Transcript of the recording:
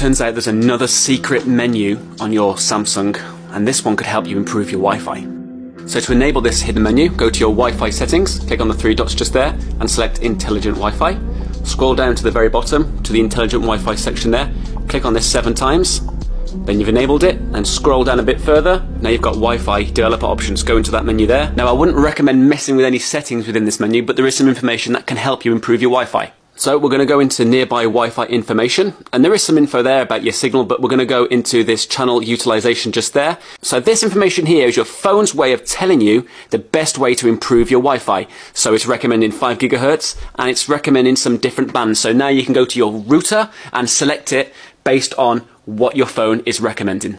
turns out there's another secret menu on your Samsung, and this one could help you improve your Wi-Fi. So to enable this hidden menu, go to your Wi-Fi settings, click on the three dots just there and select Intelligent Wi-Fi. Scroll down to the very bottom to the Intelligent Wi-Fi section there, click on this 7 times, then you've enabled it, and scroll down a bit further. Now you've got Wi-Fi developer options, go into that menu there. Now I wouldn't recommend messing with any settings within this menu, but there is some information that can help you improve your Wi-Fi. So we're going to go into nearby Wi-Fi information, and there is some info there about your signal, but we're going to go into this channel utilization just there. So this information here is your phone's way of telling you the best way to improve your Wi-Fi. So it's recommending 5 GHz, and it's recommending some different bands. So now you can go to your router and select it based on what your phone is recommending.